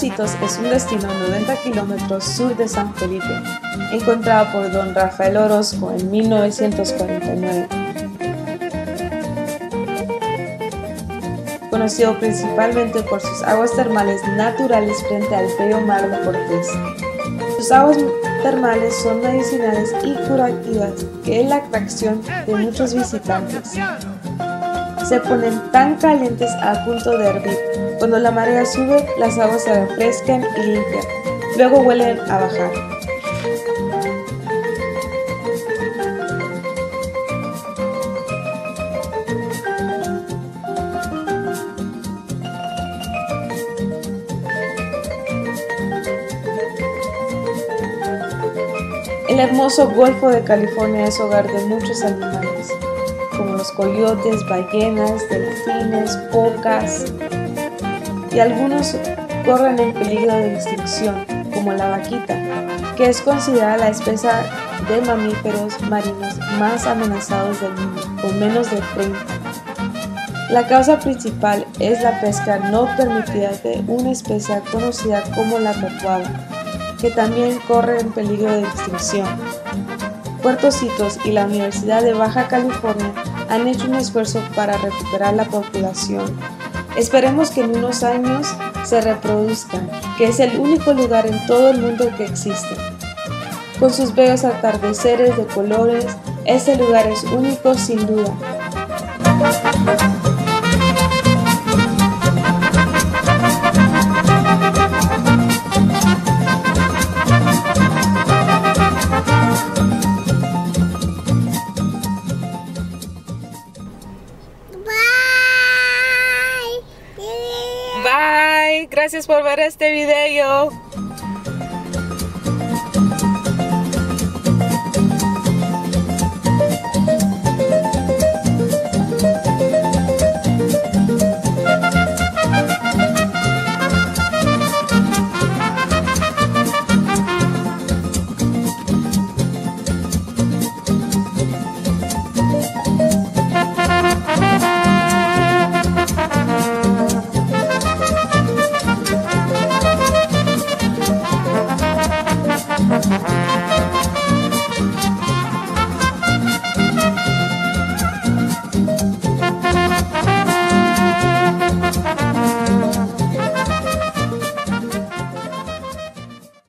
Puertecitos es un destino a 90 kilómetros sur de San Felipe, encontrado por don Rafael Orozco en 1949. Conocido principalmente por sus aguas termales naturales frente al bello Mar de Cortés. Sus aguas termales son medicinales y curativas, que es la atracción de muchos visitantes. Se ponen tan calientes a punto de hervir. Cuando la marea sube, las aguas se refrescan y limpian. Luego vuelven a bajar. El hermoso Golfo de California es hogar de muchos animales, como los coyotes, ballenas, delfines, focas, y algunos corren en peligro de extinción, como la vaquita, que es considerada la especie de mamíferos marinos más amenazados del mundo, con menos de 30. La causa principal es la pesca no permitida de una especie conocida como la totoaba, que también corre en peligro de extinción. Puertecitos y la Universidad de Baja California han hecho un esfuerzo para recuperar la población. Esperemos que en unos años se reproduzcan, que es el único lugar en todo el mundo que existe. Con sus bellos atardeceres de colores, este lugar es único sin duda. Gracias por ver este video.